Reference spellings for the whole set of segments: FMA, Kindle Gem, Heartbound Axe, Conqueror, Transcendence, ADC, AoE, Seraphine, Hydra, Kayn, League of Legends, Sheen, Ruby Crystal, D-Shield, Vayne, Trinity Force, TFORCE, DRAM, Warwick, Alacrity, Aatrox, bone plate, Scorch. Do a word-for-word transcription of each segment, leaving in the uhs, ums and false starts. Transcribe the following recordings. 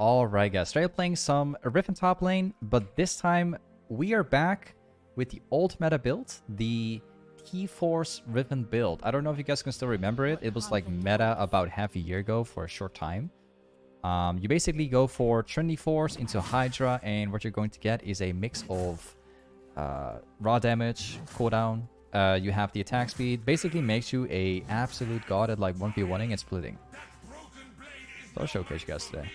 Alright guys, today we're playing some Riven top lane, but this time we are back with the old meta build, the T-Force Riven build. I don't know if you guys can still remember it. It was like meta about half a year ago for a short time. Um, you basically go for Trinity Force into Hydra, and what you're going to get is a mix of uh, raw damage, cooldown. Uh, you have the attack speed. Basically makes you a absolute god at like one v one-ing and splitting. So I'll showcase you guys today.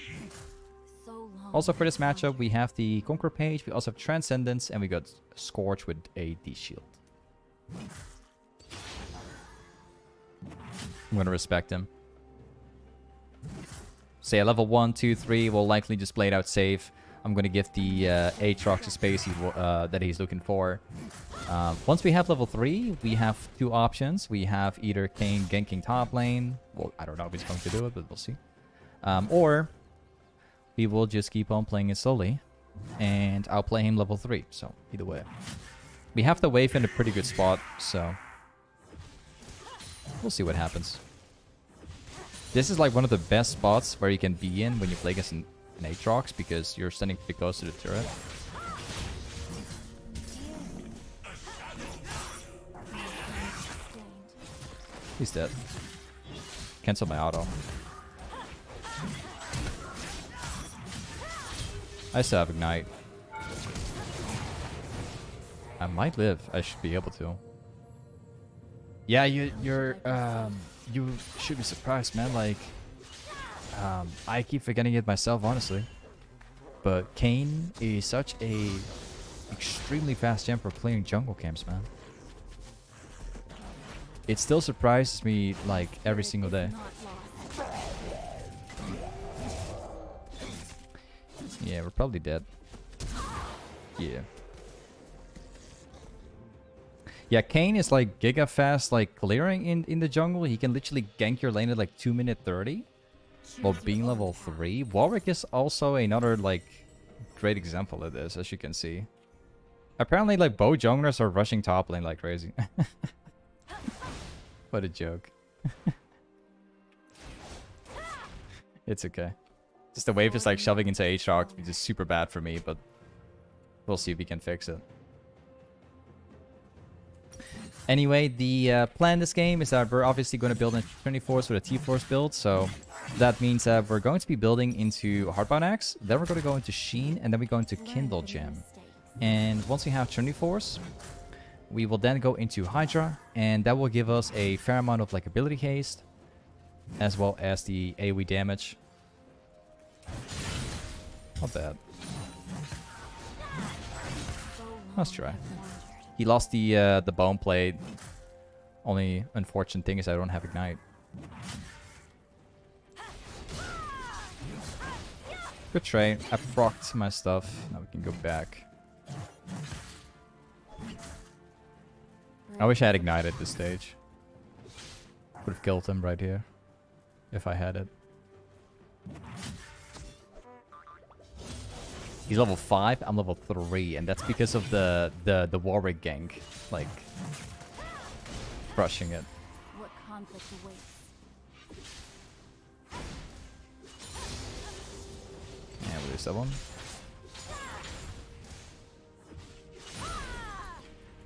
Also for this matchup, we have the Conqueror page, we also have Transcendence, and we got Scorch with a D-Shield. I'm gonna respect him. Say at level one, two, three, we'll likely just play it out safe. I'm gonna give the uh, Aatrox the space he uh, that he's looking for. Um, once we have level three, we have two options. We have either Kayn ganking top lane. Well, I don't know if he's going to do it, but we'll see. Um, or... we will just keep on playing it slowly, and I'll play him level three, so either way. We have the wave in a pretty good spot, so we'll see what happens. This is like one of the best spots where you can be in when you play against an, an Aatrox, because you're standing pretty close to the turret. He's dead. Cancel my auto. I still have Ignite. I might live. I should be able to. Yeah, you, you're... Um, you should be surprised, man. Like, um, I keep forgetting it myself, honestly. But Kayn is such a extremely fast champ for playing jungle camps, man. It still surprises me, like, every single day. Yeah, we're probably dead. Yeah. Yeah, Kayn is like giga fast, like clearing in, in the jungle. He can literally gank your lane at like two minute thirty. While being level three. Warwick is also another like great example of this, as you can see. Apparently like bow junglers are rushing top lane like crazy. What a joke. It's okay. Just the wave is like shoving into Aatrox, which is super bad for me, but we'll see if we can fix it. Anyway, the uh, plan this game is that we're obviously going to build a Trinity Force with a T-Force build, so that means that we're going to be building into Heartbound Axe, then we're going to go into Sheen, and then we go into Kindle Gem. And once we have Trinity Force, we will then go into Hydra, and that will give us a fair amount of like ability haste, as well as the AoE damage. Not bad. Let's try. He lost the uh, the bone plate. Only unfortunate thing is I don't have Ignite. Good trade. I procced my stuff. Now we can go back. I wish I had Ignite at this stage. Would have killed him right here. If I had it. He's level five, I'm level three, and that's because of the, the, the Warwick gank. Like, crushing it. What conflict awaits? Yeah, we lose that one.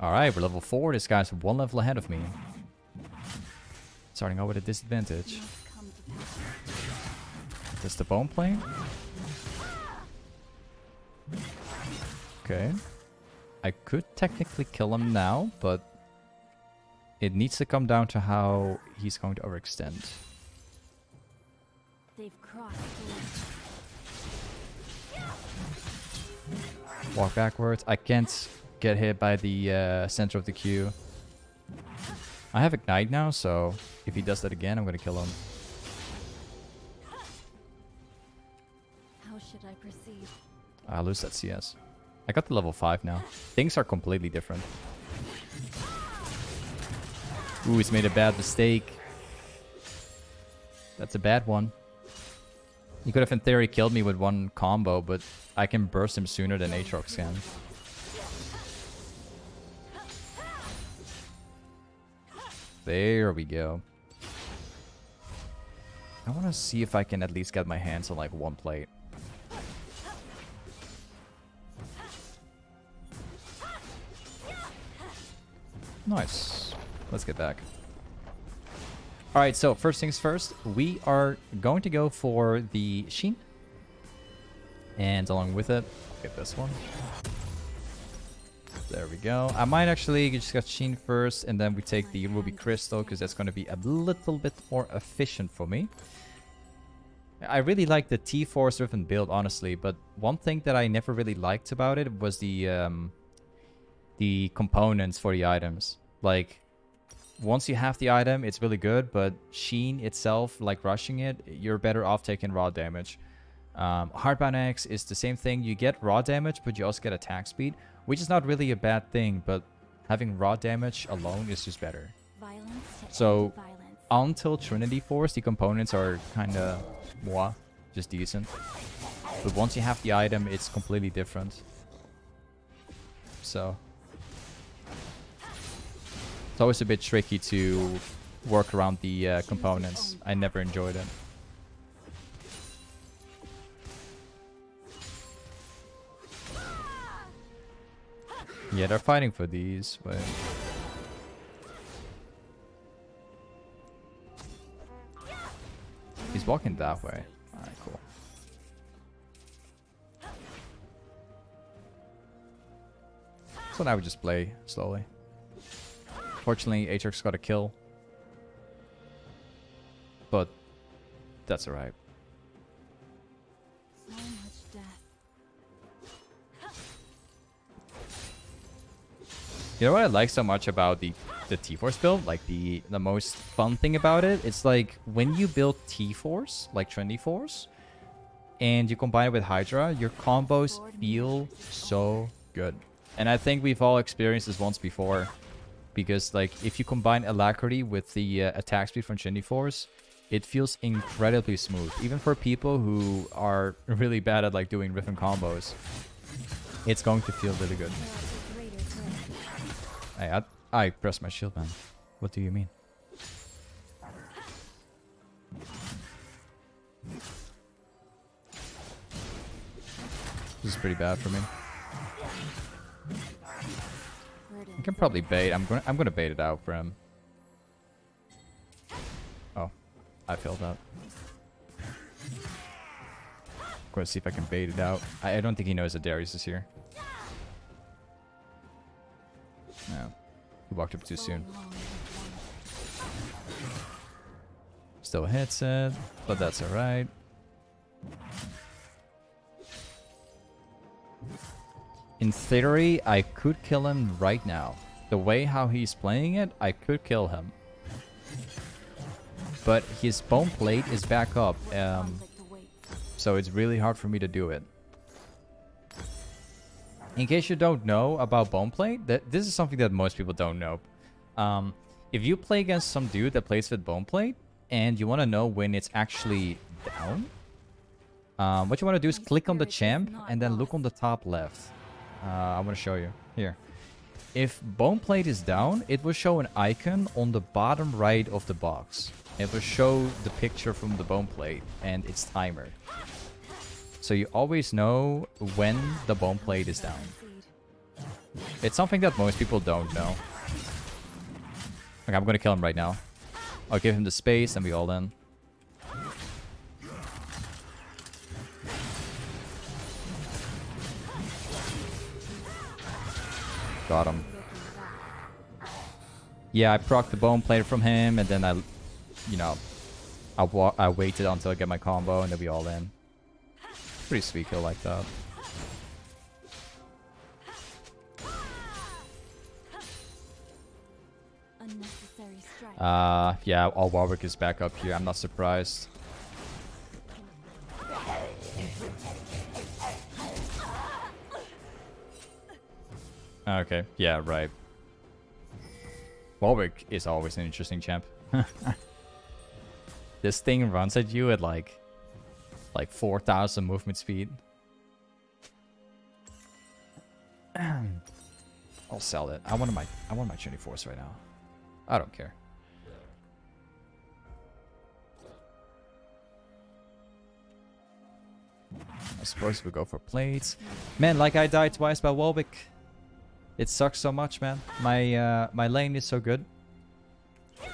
Alright, we're level four. This guy's one level ahead of me. Starting out with a disadvantage. Is this the bone plate? Okay, I could technically kill him now, but it needs to come down to how he's going to overextend. They've crossed. Walk backwards. I can't get hit by the uh, center of the Q. I have Ignite now, so if he does that again, I'm going to kill him. How should I proceed? I lose that C S. I got to level five now. Things are completely different. Ooh, he's made a bad mistake. That's a bad one. He could have in theory killed me with one combo, but I can burst him sooner than Aatrox can. There we go. I want to see if I can at least get my hands on like one plate. Nice. Let's get back. Alright, so first things first, we are going to go for the Sheen. And along with it, get this one. There we go. I might actually just get Sheen first, and then we take the Ruby Crystal, because that's going to be a little bit more efficient for me. I really like the T-Force Riven build, honestly, but one thing that I never really liked about it was the um, the components for the items. Like, once you have the item, it's really good, but Sheen itself, like rushing it, you're better off taking raw damage. Um, Heartbound Axe is the same thing. You get raw damage, but you also get attack speed, which is not really a bad thing, but having raw damage alone is just better. So, until Trinity Force, the components are kind of... moi, just decent. But once you have the item, it's completely different. So it's always a bit tricky to work around the uh, components. I never enjoyed it. Yeah, they're fighting for these, but... he's walking that way. Alright, cool. So now we just play slowly. Fortunately, Aatrox got a kill. But that's alright. So much death. You know what I like so much about the the T-Force build, like the the most fun thing about it, it's like when you build T-Force, like Trinity Force, and you combine it with Hydra, your combos feel so good. And I think we've all experienced this once before, because like if you combine Alacrity with the uh, attack speed from Trinity Force, it feels incredibly smooth, even for people who are really bad at like doing Riven combos. It's going to feel really good. Hey, I I pressed my shield, man. What do you mean? This is pretty bad for me. I can probably bait. I'm gonna I'm gonna bait it out for him. Oh, I failed out. I'm gonna see if I can bait it out. I, I don't think he knows that Darius is here. No. He walked up too soon. Still hits it, but that's alright. In theory, I could kill him right now. The way how he's playing it, I could kill him. But his bone plate is back up, um, so it's really hard for me to do it. In case you don't know about bone plate, that this is something that most people don't know. Um, if you play against some dude that plays with bone plate and you want to know when it's actually down, um, what you want to do is click on the champ and then look on the top left. Uh, I want to show you here. If bone plate is down, it will show an icon on the bottom right of the box. It will show the picture from the bone plate and its timer. So you always know when the bone plate is down. It's something that most people don't know. Okay, I'm gonna kill him right now. I'll give him the space and we all in. Got him. Yeah, I procced the bone plate from him and then I, you know, I, wa I waited until I get my combo and then we all in. Pretty sweet kill like that. Uh, yeah, all Warwick is back up here. I'm not surprised. Okay, yeah, right. Warwick is always an interesting champ. This thing runs at you at like... like four thousand movement speed. I'll sell it. I want my I want my Trinity Force right now. I don't care. I suppose we go for plates. Man, like I died twice by Warwick. It sucks so much, man. My uh, my lane is so good,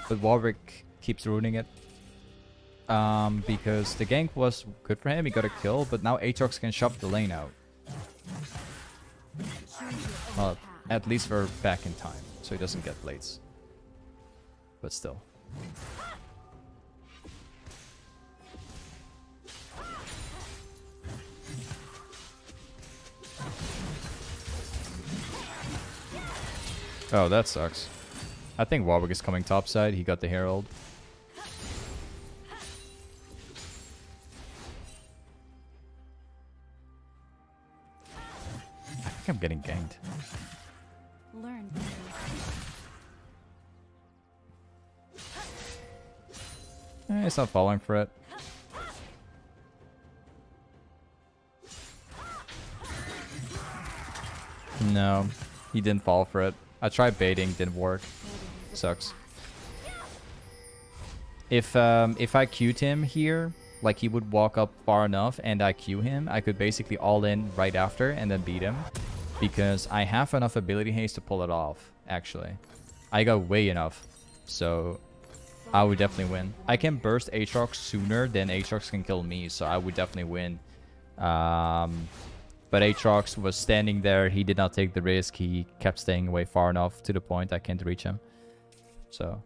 but Warwick keeps ruining it. Um, because the gank was good for him, he got a kill, but now Aatrox can shop the lane out. Well, at least we're back in time, so he doesn't get blades. But still. Oh, that sucks. I think Warwick is coming topside. He got the Herald. I think I'm getting ganked. Learn. Eh, it's not falling for it. No, he didn't fall for it. I tried baiting, didn't work. Sucks. If um, if I Q'd him here, like he would walk up far enough and I Q him, I could basically all in right after and then beat him. Because I have enough ability haste to pull it off, actually. I got way enough, so I would definitely win. I can burst Aatrox sooner than Aatrox can kill me, so I would definitely win. Um... But Aatrox was standing there. He did not take the risk. He kept staying away far enough to the point I can't reach him. So,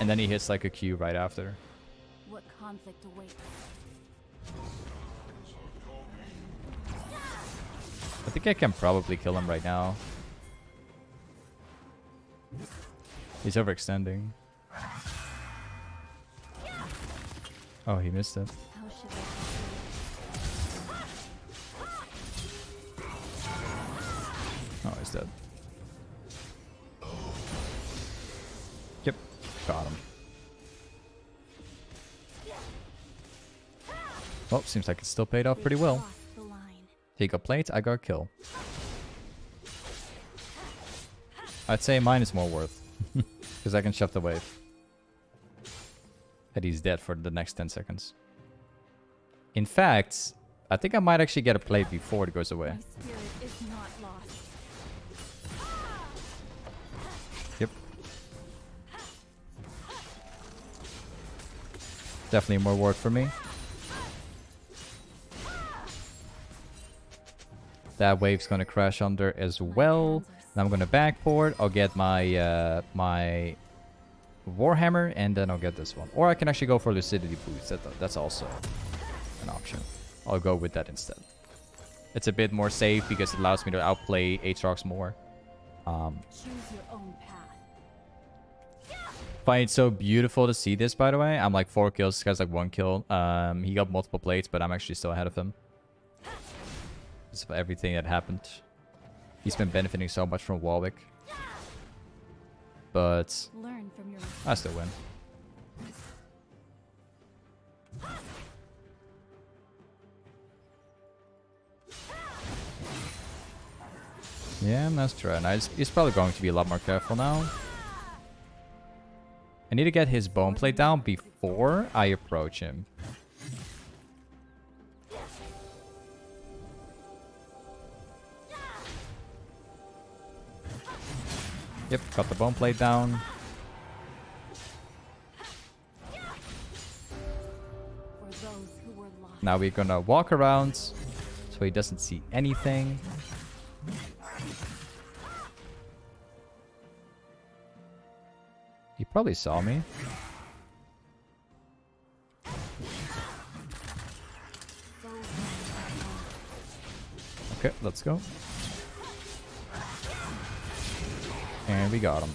and then he hits like a Q right after. What conflict awaits? I think I can probably kill him right now. He's overextending. Oh, he missed it. Oh, he's dead. Yep, got him. Well, seems like it still paid off pretty well. He got plate, I got kill. I'd say mine is more worth, because I can shove the wave. And he's dead for the next ten seconds. In fact, I think I might actually get a plate before it goes away. My spirit is not lost. Definitely more ward for me. That wave's gonna crash under as well. And I'm gonna backboard. I'll get my uh, my Warhammer, and then I'll get this one. Or I can actually go for Lucidity Boost. That, that's also an option. I'll go with that instead. It's a bit more safe because it allows me to outplay Aatrox more. Um, Choose your own path. I find it so beautiful to see this, by the way. I'm like four kills. This guy's like one kill. Um, he got multiple plates, but I'm actually still ahead of him. Because of everything that happened. He's been benefiting so much from Warwick. But Learn from your I still win. Yeah, that's true. Nice. He's probably going to be a lot more careful now. I need to get his bone plate down before I approach him. Yep, got the bone plate down. Now we're gonna walk around so he doesn't see anything. He probably saw me. Okay, let's go. And we got him.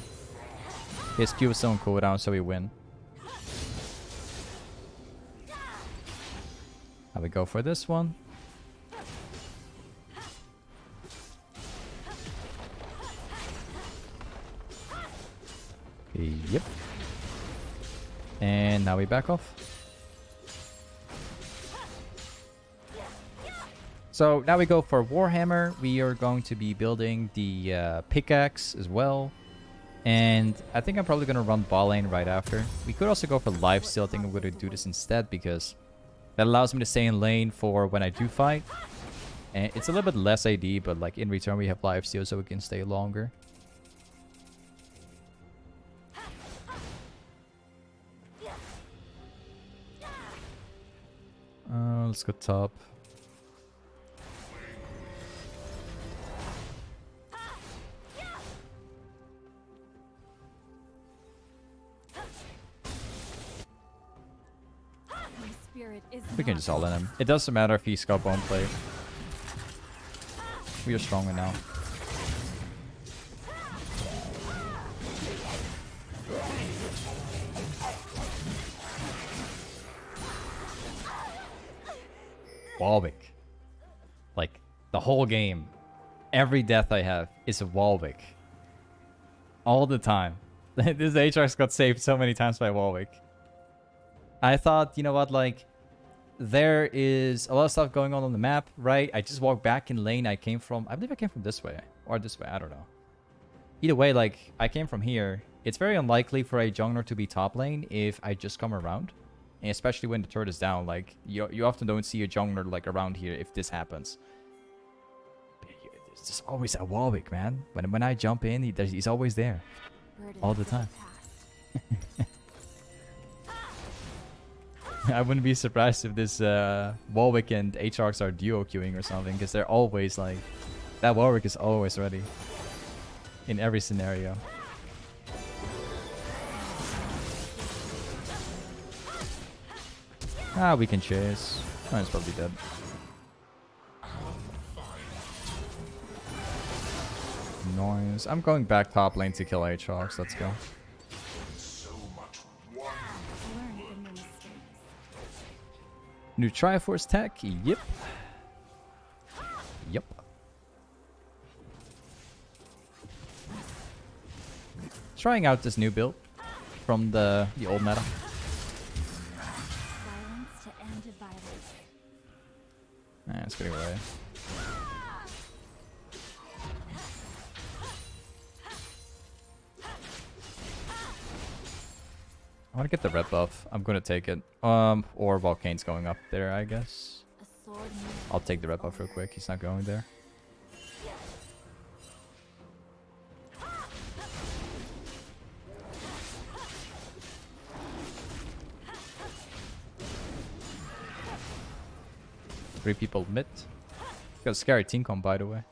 His Q is still on cooldown, so we win. Now we go for this one. Yep. And now we back off. So now we go for Warhammer. We are going to be building the uh, pickaxe as well. And I think I'm probably going to run ball lane right after. We could also go for lifesteal. I think I'm going to do this instead because that allows me to stay in lane for when I do fight. And it's a little bit less A D, but like in return we have lifesteal so we can stay longer. Uh, let's go top. We can just all in him. It doesn't matter if he's got bone plate. We are stronger now. Warwick. Like, the whole game. Every death I have is a Warwick. All the time. This Aatrox got saved so many times by Warwick. I thought, you know what, like, there is a lot of stuff going on on the map, right? I just walked back in lane I came from. I believe I came from this way, or this way, I don't know. Either way, like, I came from here. It's very unlikely for a jungler to be top lane if I just come around. And especially when the turret is down, like, you, you often don't see a jungler, like, around here if this happens. It's just always a Warwick, man. When, when I jump in, he, he's always there. All the time. I wouldn't be surprised if this uh, Warwick and Aatrox are duo queuing or something, because they're always like... That Warwick is always ready. In every scenario. Ah, we can chase. Mine's probably dead. Noise. I'm going back top lane to kill Aatrox. Let's go. New Triforce tech, yep. Yep. Trying out this new build from the, the old meta. Violence to end to violence. Nah, let's get away. I want to get the red buff. I'm going to take it. Um, or Volcane's going up there, I guess. I'll take the red buff real quick. He's not going there. Three people mid. Got a scary team comp, by the way.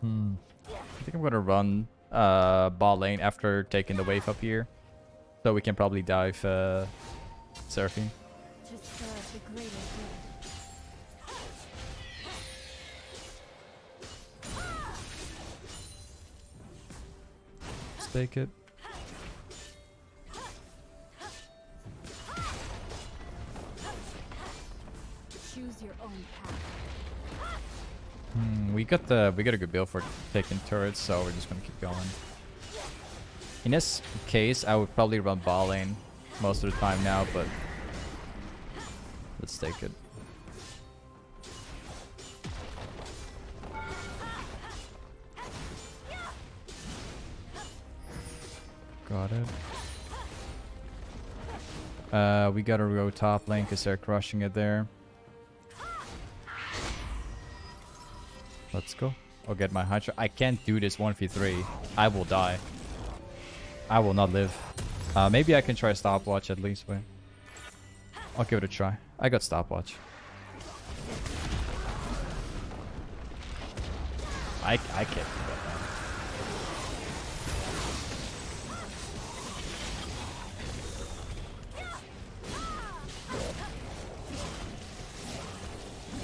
Hmm. I think I'm gonna run uh, bot lane after taking the wave up here, so we can probably dive uh, Seraphine. Just take it. Choose your own path. Hmm, we got the we got a good build for taking turrets, so we're just gonna keep going. In this case, I would probably run bot lane most of the time now, but let's take it. Got it. Uh, we gotta go top lane because they're crushing it there. Let's go. I'll get my Hydra. I can't do this one v three. I will die. I will not live. Uh, maybe I can try stopwatch at least. Wait. I'll give it a try. I got stopwatch. I, I can't do that.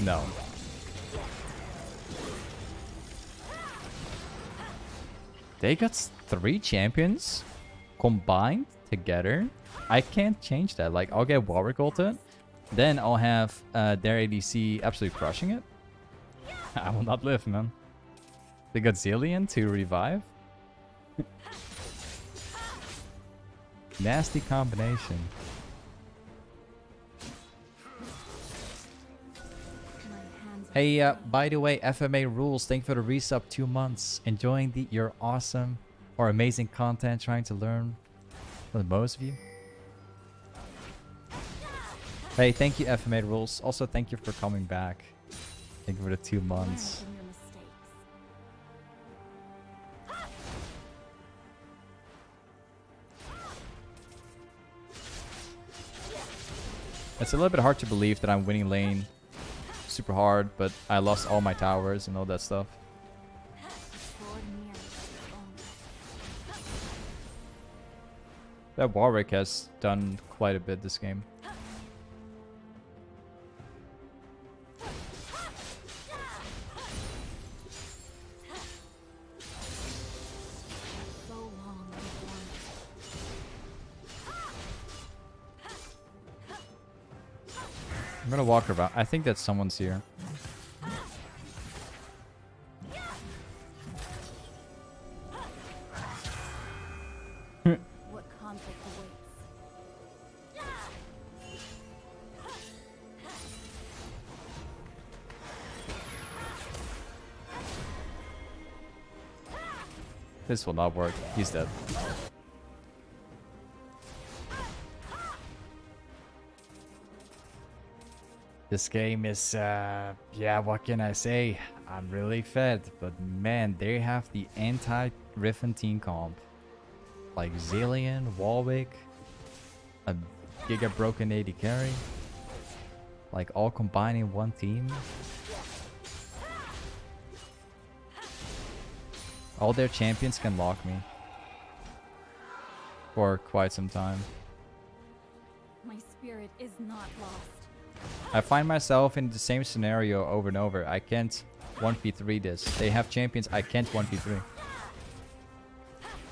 No. They got three champions combined together. I can't change that. Like, I'll get Warwick ulted. Then I'll have uh, their A D C absolutely crushing it. I will not live, man. They got Zilean to revive. Nasty combination. Hey, uh, by the way, F M A rules. Thank you for the resub. Two months. Enjoying the your awesome or amazing content. Trying to learn from the most of you. Hey, thank you, F M A rules. Also, thank you for coming back. Thank you for the two months. It's a little bit hard to believe that I'm winning lane super hard, but I lost all my towers and all that stuff. That Warwick has done quite a bit this game. I'm gonna walk around. I think that someone's here. This will not work. He's dead. This game is, uh, yeah, what can I say? I'm really fed, but man, they have the anti-Riven team comp. Like Zilean, Warwick, a Giga Broken A D carry. Like all combining one team. All their champions can lock me for quite some time. My spirit is not lost. I find myself in the same scenario over and over. I can't one v three this. They have champions. I can't one v three.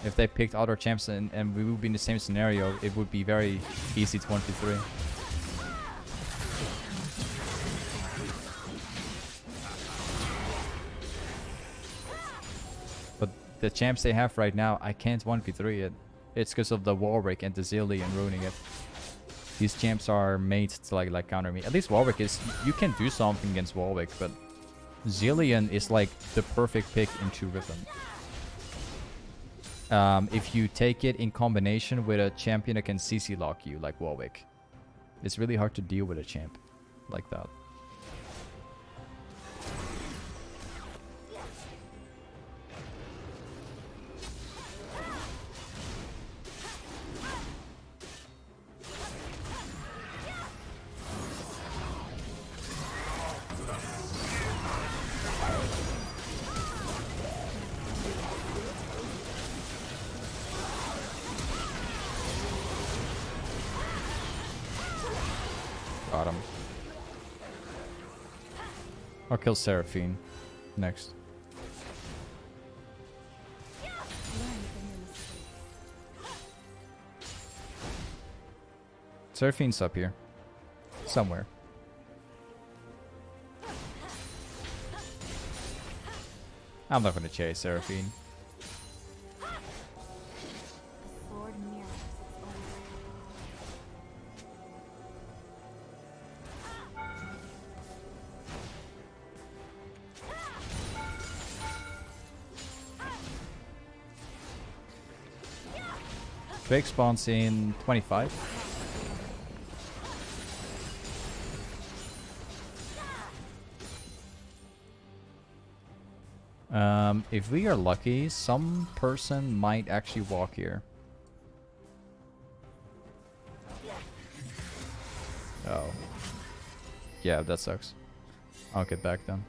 If they picked other champs and, and we would be in the same scenario, it would be very easy to one v three. The champs they have right now, I can't one v three it. It's because of the Warwick and the Zilean ruining it. These champs are made to like, like counter me. At least Warwick is... You can do something against Warwick, but... Zilean is like the perfect pick into Riven. Um, if you take it in combination with a champion that can C C lock you, like Warwick. It's really hard to deal with a champ like that. I'll kill Seraphine next. Seraphine's up here. Somewhere. I'm not going to chase Seraphine. Drake spawns in twenty-five. Um, if we are lucky, some person might actually walk here. Oh. Yeah, that sucks. I'll get back then.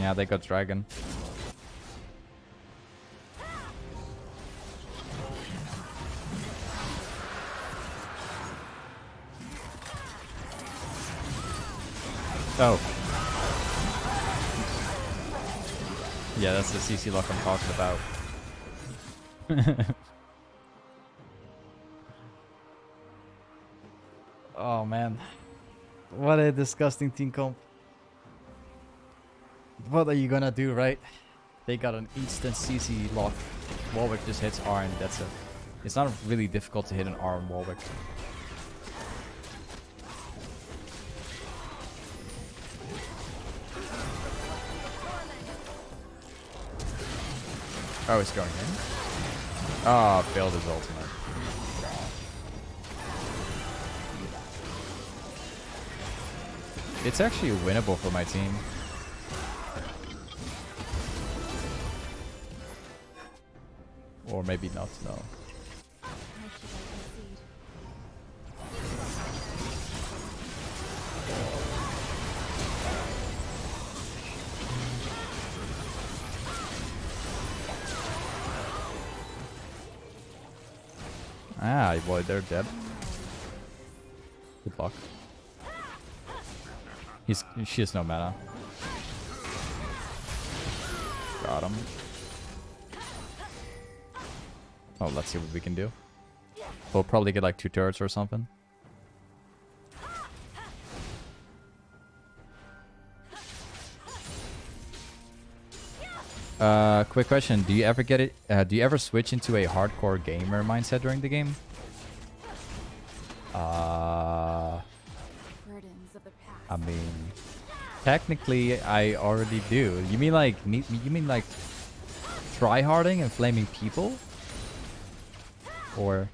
Yeah, they got Dragon. Oh. Yeah, that's the C C lock I'm talking about. Oh, man. What a disgusting team comp. What are you gonna do, right? They got an instant C C lock. Warwick just hits R and that's it. It's not really difficult to hit an R on Warwick. Oh, it's going in. Ah, failed his ultimate. It's actually winnable for my team. Or maybe not, no. Ah, boy, they're dead. Good luck. He's, she has no mana. Got him. Oh, let's see what we can do. We'll probably get like two turrets or something. Uh, quick question: do you ever get it? Uh, do you ever switch into a hardcore gamer mindset during the game? Uh, I mean, technically, I already do. You mean like you mean like tryharding and flaming people, or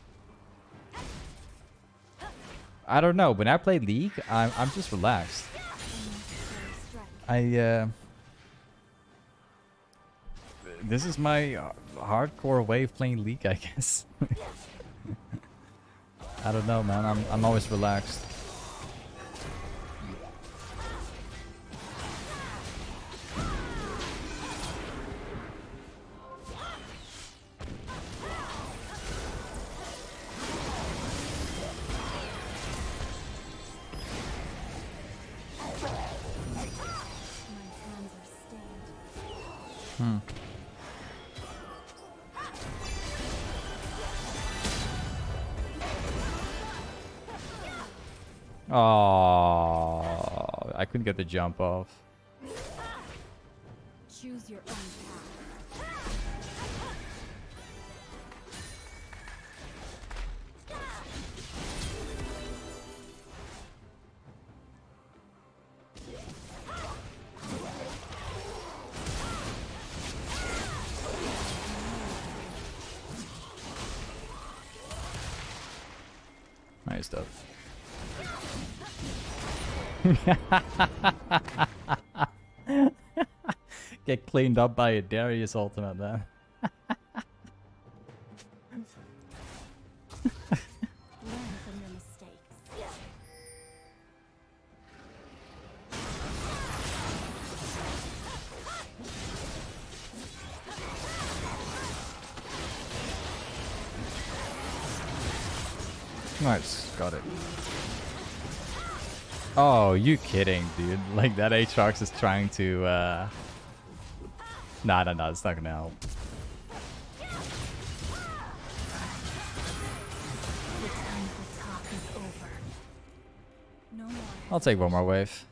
I don't know. When I play League, I'm I'm just relaxed. I. Uh, This is my uh, hardcore way of playing League, I guess. I don't know, man. I'm I'm always relaxed. Hmm. Oh, I couldn't get the jump off. Choose your own path. Nice stuff. Get cleaned up by a Darius ultimate, man. Nice, got it. Oh, you kidding, dude. Like, that Aatrox is trying to, uh... Nah, nah, nah, it's not gonna help. I'll take one more wave.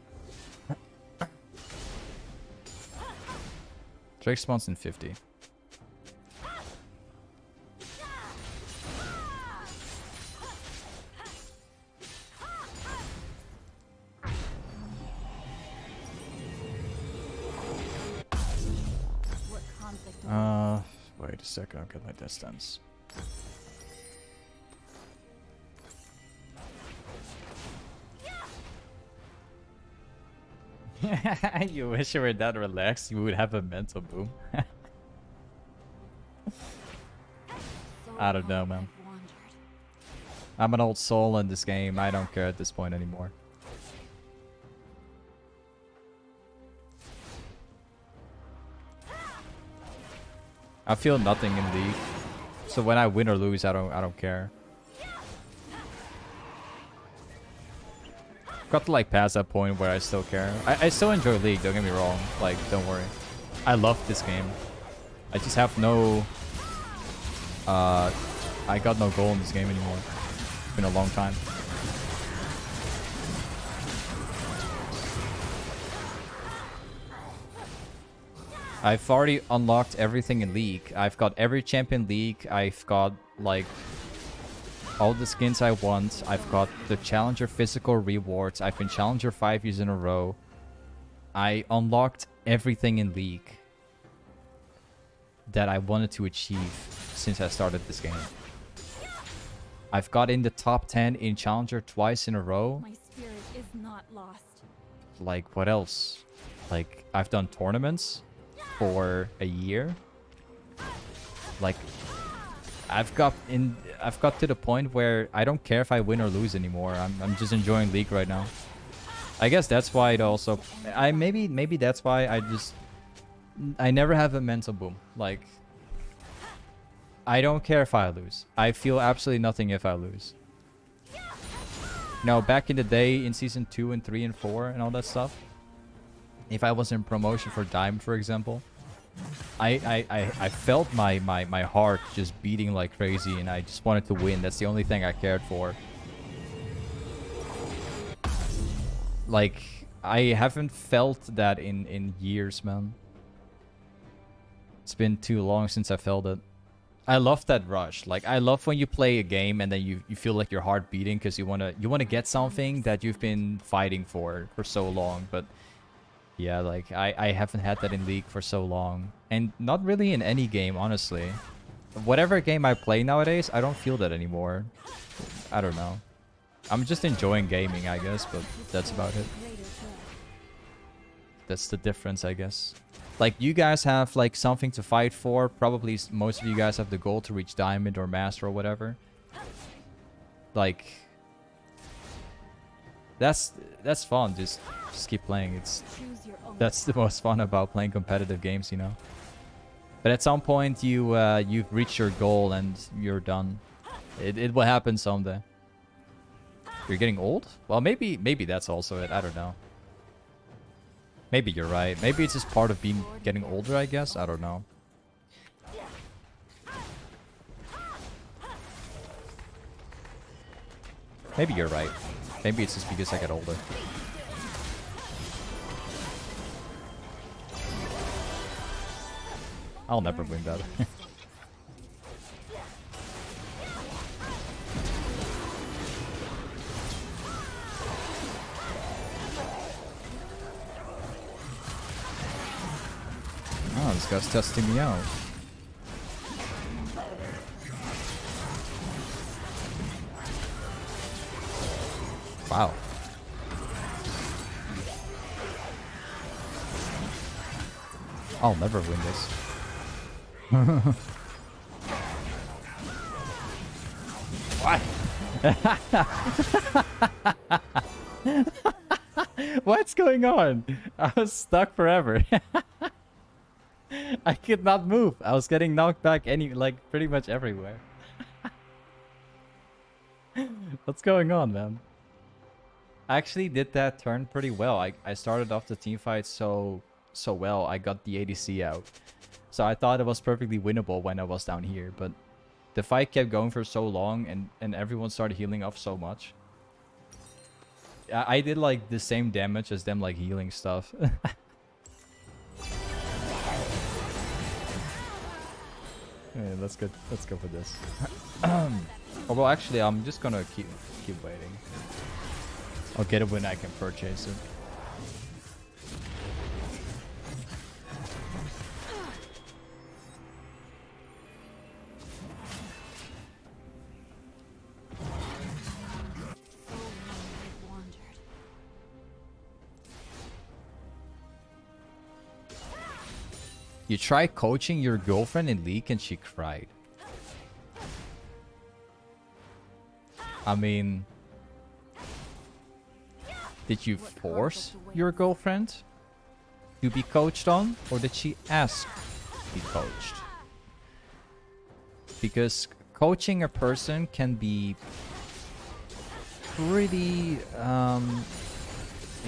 Drake spawns in fifty. Uh, wait a second, I'll get my distance. You wish you were that relaxed, you would have a mental boom. I don't know, man. I'm an old soul in this game, I don't care at this point anymore. I feel nothing in League, so when I win or lose, I don't, I don't care. Got to like pass that point where I still care. I, I still enjoy League. Don't get me wrong. Like, don't worry. I love this game. I just have no. Uh, I got no goal in this game anymore. It's been a long time. I've already unlocked everything in League. I've got every champion League. I've got, like, all the skins I want. I've got the Challenger physical rewards. I've been Challenger five years in a row. I unlocked everything in League that I wanted to achieve since I started this game. I've got in the top ten in Challenger twice in a row. My spirit is not lost. like, what else? Like, I've done tournaments for a year. Like, I've got in, I've got to the point where I don't care if I win or lose anymore. I'm, I'm just enjoying League right now. I guess that's why it also, I maybe, maybe that's why I just, I never have a mental boom. Like, I don't care if I lose. I feel absolutely nothing if I lose. You know, back in the day in season two and three and four and all that stuff, if I was in promotion for Dime, for example, I I, I, I felt my, my, my heart just beating like crazy and I just wanted to win. That's the only thing I cared for. Like, I haven't felt that in, in years, man. It's been too long since I felt it. I love that rush. Like, I love when you play a game and then you, you feel like your heart beating because you want to you wanna get something that you've been fighting for for so long. But yeah, like, I, I haven't had that in League for so long. And not really in any game, honestly. Whatever game I play nowadays, I don't feel that anymore. I don't know. I'm just enjoying gaming, I guess, but that's about it. That's the difference, I guess. Like, you guys have, like, something to fight for. Probably most of you guys have the goal to reach Diamond or Master or whatever. Like, that's that's fun. Just, just keep playing. It's that's the most fun about playing competitive games, you know. But at some point, you, uh, you've reached your goal and you're done. It, it will happen someday. You're getting old? Well, maybe maybe that's also it. I don't know. Maybe you're right. Maybe it's just part of being getting older, I guess. I don't know. Maybe you're right. Maybe it's just because I get older. I'll never win that. Oh, this guy's testing me out. Wow. I'll never win this. What? What's going on? I was stuck forever. I could not move. I was getting knocked back any, like, pretty much everywhere. What's going on, man? I actually did that turn pretty well. I, I started off the teamfight so so well. I got the A D C out. So I thought it was perfectly winnable when I was down here. But the fight kept going for so long and, and everyone started healing off so much. I, I did, like, the same damage as them, like, healing stuff. Yeah, let's go. Let's go for this. Oh, well, actually, I'm just gonna keep keep waiting. I'll get it when I can purchase it. You try coaching your girlfriend in League and she cried. I mean... Did you force your girlfriend to be coached on? Or did she ask to be coached? Because coaching a person can be... Pretty... Um,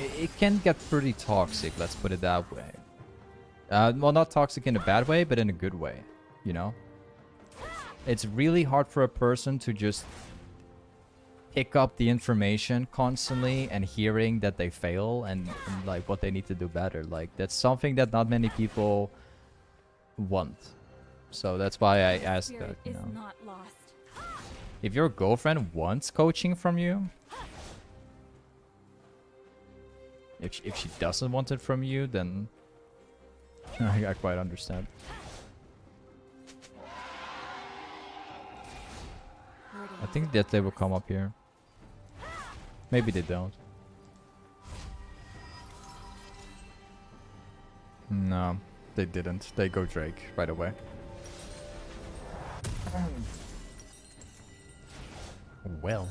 it, it can get pretty toxic, let's put it that way. Uh, well, not toxic in a bad way, but in a good way, you know? It's really hard for a person to just pick up the information constantly and hearing that they fail and, and like what they need to do better. Like, that's something that not many people want. So that's why I asked that, you know? If your girlfriend wants coaching from you, if she, if she doesn't want it from you, then... I quite understand. I think that they will come up here. Maybe they don't. No, they didn't. They go Drake right away. Well.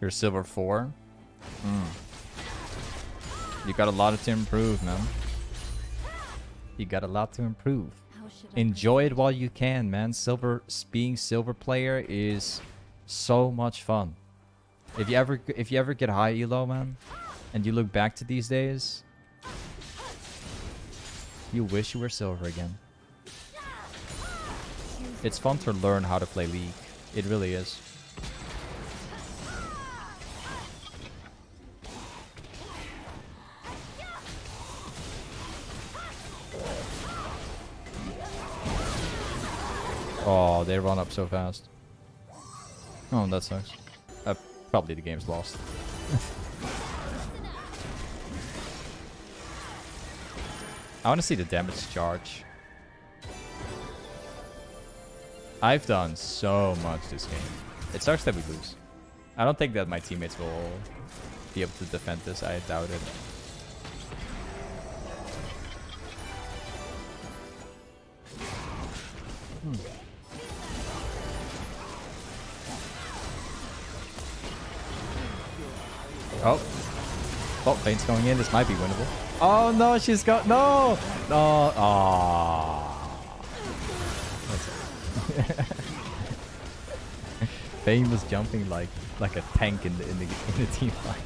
You're silver four. Mm. You got a lot to improve, man. You got a lot to improve. Enjoy it while you can, man. Silver, being silver player is so much fun. If you ever, if you ever get high elo, man, and you look back to these days, you wish you were silver again. It's fun to learn how to play League. It really is. Oh, they run up so fast. Oh, that sucks. Uh, probably the game's lost. I want to see the damage charge. I've done so much this game. It sucks that we lose. I don't think that my teammates will be able to defend this. I doubt it. Hmm. Oh. Oh, Vayne's going in. This might be winnable. Oh, no, she's got... No! No! Oh. That's it. Vayne was jumping like like a tank in the, in the, in the team fight.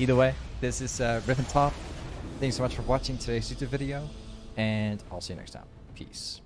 Either way, this is uh, Riven Top. Thanks so much for watching today's YouTube video, and I'll see you next time. Peace.